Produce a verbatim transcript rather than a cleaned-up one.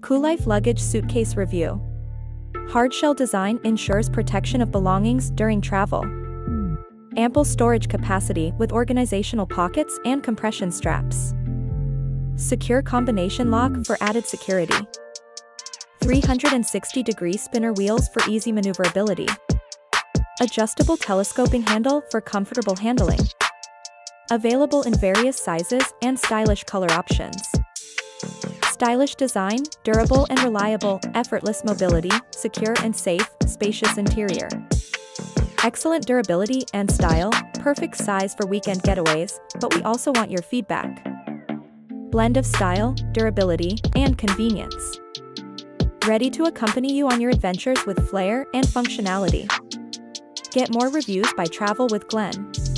Coolife Luggage Suitcase Review. Hardshell design ensures protection of belongings during travel. Ample storage capacity with organizational pockets and compression straps. Secure combination lock for added security. three hundred sixty degree spinner wheels for easy maneuverability. Adjustable telescoping handle for comfortable handling. Available in various sizes and stylish color options. Stylish design, durable and reliable, effortless mobility, secure and safe, spacious interior. Excellent durability and style, perfect size for weekend getaways, but we also want your feedback. Blend of style, durability, and convenience. Ready to accompany you on your adventures with flair and functionality. Get more reviews by Travel with Glen.